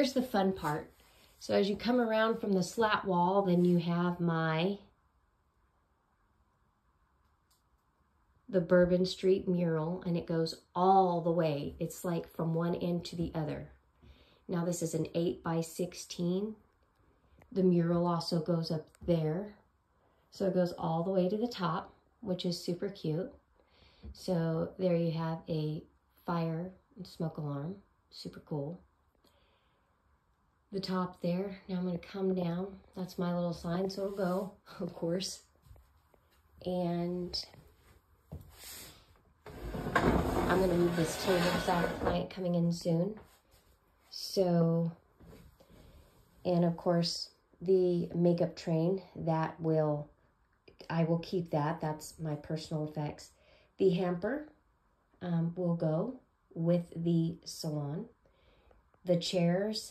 Here's the fun part. So as you come around from the slat wall, then you have the Burbon Street mural, and it goes all the way. It's like from one end to the other. Now this is an 8 by 16. The mural also goes up there. So it goes all the way to the top, which is super cute. So there you have a fire and smoke alarm, super cool. The top there, now I'm gonna come down. That's my little sign, so it'll go, of course. And I'm gonna move this table because I have a client coming in soon. So, and of course, the makeup train, I will keep that. That's my personal effects. The hamper will go with the salon. The chairs